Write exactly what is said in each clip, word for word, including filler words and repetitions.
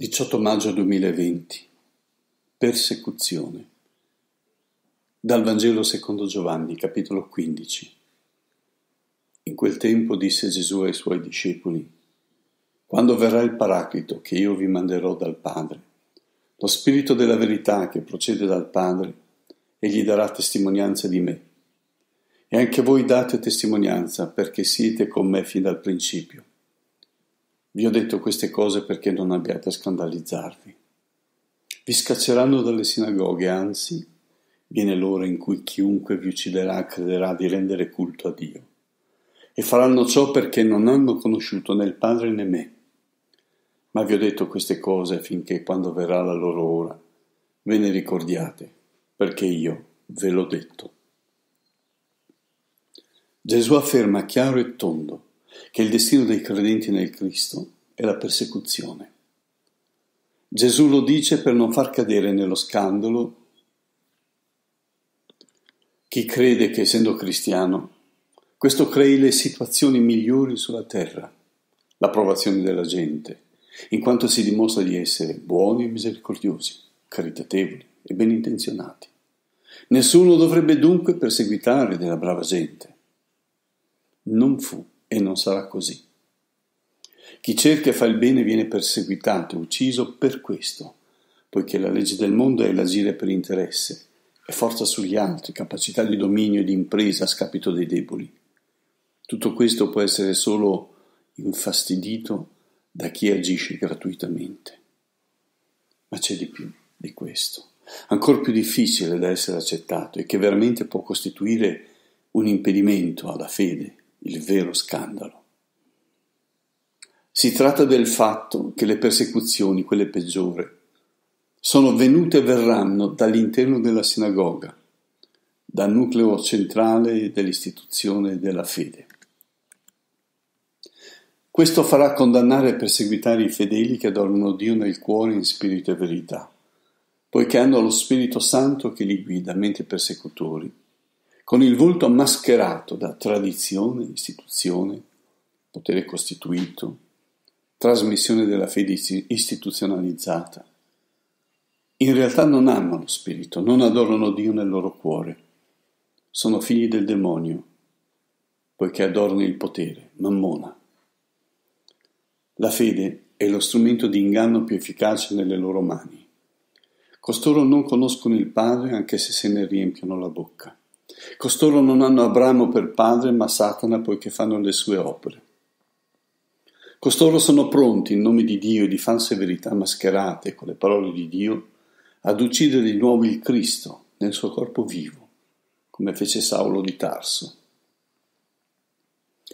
diciotto maggio duemilaventi, Persecuzione, dal Vangelo secondo Giovanni, capitolo quindici. In quel tempo disse Gesù ai Suoi discepoli: «Quando verrà il Paraclito, che io vi manderò dal Padre, lo Spirito della verità che procede dal Padre, egli darà testimonianza di me. E anche voi date testimonianza, perché siete con me fin dal principio. Vi ho detto queste cose perché non abbiate a scandalizzarvi. Vi scacceranno dalle sinagoghe, anzi, viene l'ora in cui chiunque vi ucciderà crederà di rendere culto a Dio. E faranno ciò perché non hanno conosciuto né il Padre né me. Ma vi ho detto queste cose affinché quando verrà la loro ora ve ne ricordiate, perché io ve l'ho detto». Gesù afferma chiaro e tondo che il destino dei credenti nel Cristo è la persecuzione. Gesù lo dice per non far cadere nello scandalo chi crede che, essendo cristiano, questo crei le situazioni migliori sulla terra, l'approvazione della gente, in quanto si dimostra di essere buoni e misericordiosi, caritatevoli e benintenzionati. Nessuno dovrebbe dunque perseguitare della brava gente. Non fu e non sarà così. Chi cerca e fa il bene viene perseguitato, ucciso per questo, poiché la legge del mondo è l'agire per interesse, è forza sugli altri, capacità di dominio e di impresa a scapito dei deboli. Tutto questo può essere solo infastidito da chi agisce gratuitamente. Ma c'è di più di questo, ancor più difficile da essere accettato e che veramente può costituire un impedimento alla fede, il vero scandalo. Si tratta del fatto che le persecuzioni, quelle peggiori, sono venute e verranno dall'interno della sinagoga, dal nucleo centrale dell'istituzione della fede. Questo farà condannare e perseguitare i fedeli che adorano Dio nel cuore in spirito e verità, poiché hanno lo Spirito Santo che li guida, mentre i persecutori, con il volto mascherato da tradizione, istituzione, potere costituito, trasmissione della fede istituzionalizzata, in realtà non amano lo Spirito, non adorano Dio nel loro cuore. Sono figli del demonio, poiché adorano il potere, mammona. La fede è lo strumento di inganno più efficace nelle loro mani. Costoro non conoscono il Padre, anche se se ne riempiono la bocca. Costoro non hanno Abramo per padre, ma Satana, poiché fanno le sue opere. Costoro sono pronti, in nome di Dio e di false verità mascherate con le parole di Dio, ad uccidere di nuovo il Cristo nel suo corpo vivo, come fece Saulo di Tarso.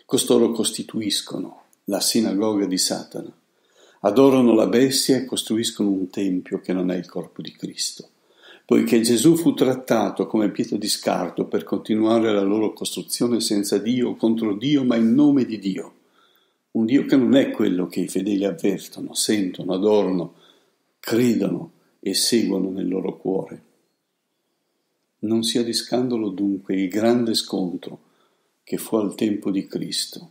Costoro costituiscono la sinagoga di Satana, adorano la bestia e costruiscono un tempio che non è il corpo di Cristo, poiché Gesù fu trattato come pietra di scarto per continuare la loro costruzione senza Dio, contro Dio, ma in nome di Dio. Un Dio che non è quello che i fedeli avvertono, sentono, adorano, credono e seguono nel loro cuore. Non sia di scandalo dunque il grande scontro che fu al tempo di Cristo.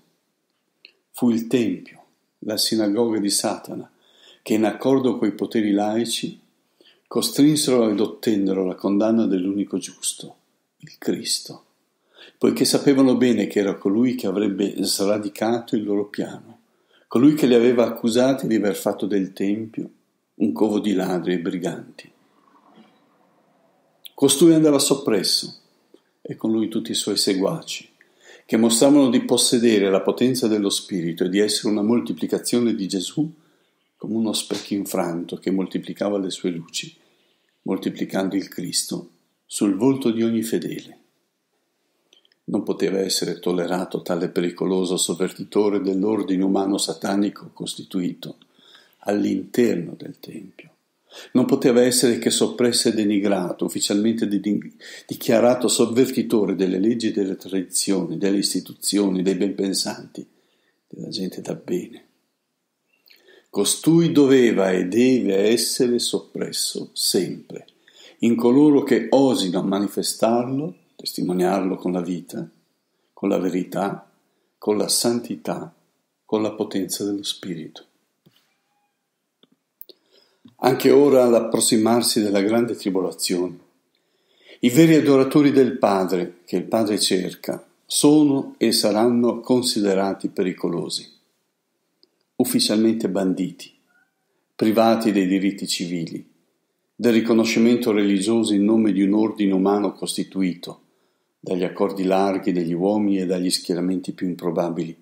Fu il Tempio, la sinagoga di Satana, che in accordo coi poteri laici costrinsero ed ottennero la condanna dell'unico giusto, il Cristo, poiché sapevano bene che era colui che avrebbe sradicato il loro piano, colui che li aveva accusati di aver fatto del Tempio un covo di ladri e briganti. Costui andava soppresso, e con lui tutti i suoi seguaci, che mostravano di possedere la potenza dello Spirito e di essere una moltiplicazione di Gesù, come uno specchio infranto che moltiplicava le sue luci, moltiplicando il Cristo sul volto di ogni fedele. Non poteva essere tollerato tale pericoloso sovvertitore dell'ordine umano satanico costituito all'interno del Tempio. Non poteva essere che soppresso e denigrato, ufficialmente dichiarato sovvertitore delle leggi e delle tradizioni, delle istituzioni, dei benpensanti, della gente da bene. Costui doveva e deve essere soppresso sempre, in coloro che osino manifestarlo, testimoniarlo con la vita, con la verità, con la santità, con la potenza dello Spirito. anche ora all'approssimarsi della grande tribolazione. I veri adoratori del Padre, che il Padre cerca, sono e saranno considerati pericolosi, ufficialmente banditi, privati dei diritti civili, del riconoscimento religioso in nome di un ordine umano costituito dagli accordi larghi degli uomini e dagli schieramenti più improbabili,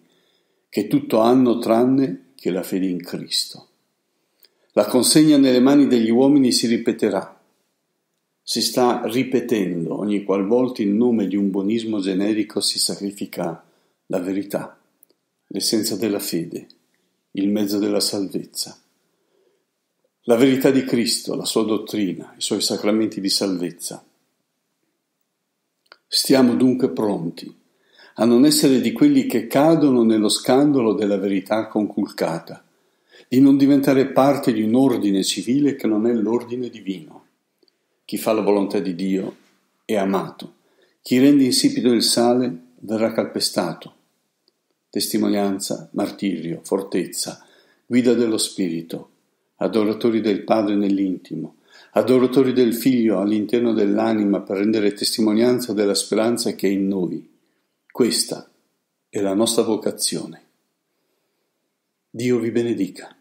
che tutto hanno tranne che la fede in Cristo. La consegna nelle mani degli uomini si ripeterà, si sta ripetendo ogni qualvolta in nome di un buonismo generico si sacrifica la verità, l'essenza della fede, il mezzo della salvezza. La verità di Cristo, la sua dottrina, i suoi sacramenti di salvezza. Stiamo dunque pronti a non essere di quelli che cadono nello scandalo della verità conculcata, di non diventare parte di un ordine civile che non è l'ordine divino. Chi fa la volontà di Dio è amato, chi rende insipido il sale verrà calpestato. Testimonianza, martirio, fortezza, guida dello Spirito, adoratori del Padre nell'intimo, adoratori del Figlio all'interno dell'anima per rendere testimonianza della speranza che è in noi. Questa è la nostra vocazione. Dio vi benedica.